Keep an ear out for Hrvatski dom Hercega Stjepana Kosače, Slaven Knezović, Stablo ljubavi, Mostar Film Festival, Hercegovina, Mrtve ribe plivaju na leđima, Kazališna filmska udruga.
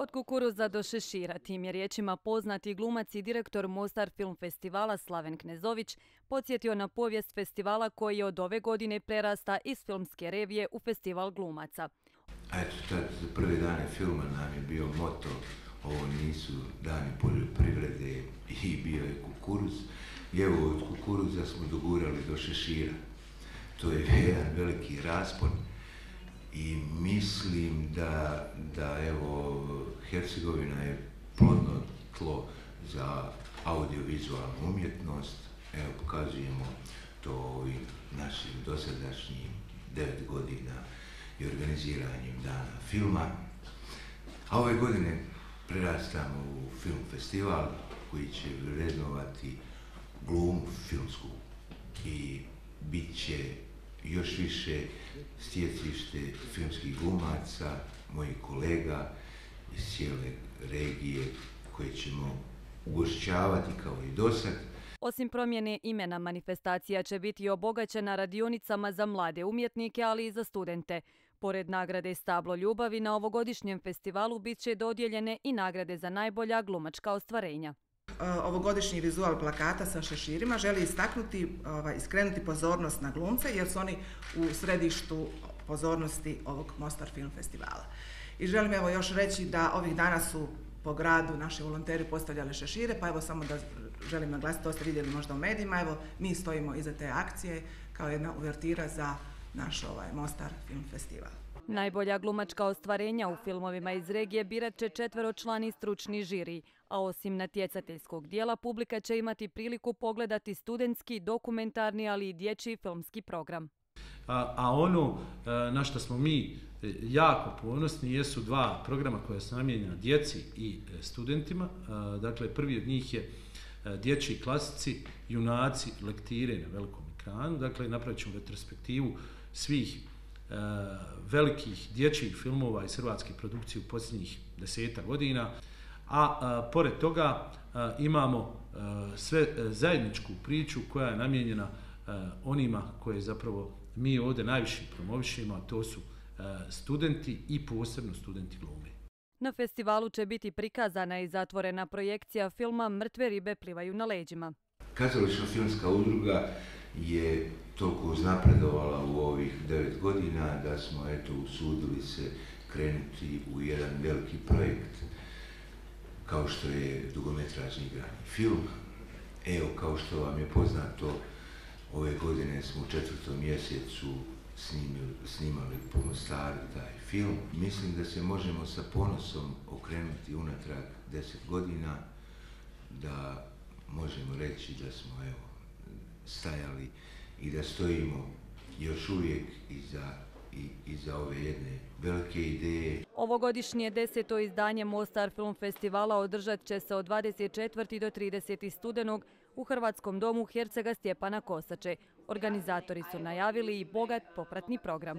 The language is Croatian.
Od kukuruza do šešira, tim je riječima poznati glumac i direktor Mostar Film Festivala Slaven Knezović podsjetio na povijest festivala koji je od ove godine prerasta iz filmske revije u festival glumaca. Eto, tad za prve dane filma nam je bio moto, ovo nisu dani poljoprivrede i bio je kukuruz. I evo, od kukuruza smo dogurali do šešira. To je jedan veliki raspon. I mislim da evo, Hercegovina je plodno tlo za audiovizualnu umjetnost. Evo, pokazujemo to ovim našim dosadašnjim 9 godina i organiziranjem dana filma. A ove godine prerastamo u film festival koji će vrednovati glumu filmsku i bit će još više stjecište filmskih glumaca, mojih kolega iz cijele regije koje ćemo ugošćavati kao i dosad. Osim promjene imena, manifestacija će biti obogaćena radionicama za mlade umjetnike, ali i za studente. Pored nagrade Stablo ljubavi, na ovogodišnjem festivalu bit će dodijeljene i nagrade za najbolja glumačka ostvarenja. Ovogodišnji vizual plakata sa šeširima želi istaknuti i skrenuti pozornost na glumce, jer su oni u središtu pozornosti ovog Mostar Film Festivala. I želim evo još reći da ovih dana su po gradu naši volonteri postavljali šešire, pa evo samo da želim naglasiti, to ste vidjeli možda u medijima, evo mi stojimo iza te akcije kao jedna uvertira za naš Mostar Film Festival. Najbolja glumačka ostvarenja u filmovima iz regije birat će 4-člani stručni žiri, a osim natjecateljskog dijela publika će imati priliku pogledati studentski, dokumentarni, ali i dječji filmski program. A ono na što smo mi jako ponosni jesu dva programa koja su namijenjena djeci i studentima. Dakle, prvi od njih je dječji klasici Junaci lektire na velikom ekranu. Dakle, napravit ćemo retrospektivu svih velikih dječjih filmova iz hrvatske produkcije u posljednjih 10-ak godina, a pored toga imamo sve zajedničku priču koja je namijenjena onima koje zapravo mi ovdje najviše promovišemo, a to su studenti i posebno studenti glume. Na festivalu će biti prikazana i zatvorena projekcija filma Mrtve ribe plivaju na leđima. Kazališna filmska udruga je toliko uznapredovala u ovih 9 godina da smo usudili se krenuti u jedan veliki projekt kao što je dugometražni igrani film. Evo, kao što vam je poznato, ove godine smo u 4. mjesecu snimali po Mostaru taj film. Mislim da se možemo sa ponosom okrenuti unatrag 10 godina, da možemo reći da smo stajali i da stojimo još uvijek iza ove jedne velike ideje. Ovogodišnje 10. izdanje Mostar Film Festivala održat će se od 24. do 30. studenog u Hrvatskom domu Hercega Stjepana Kosače. Organizatori su najavili i bogat popratni program.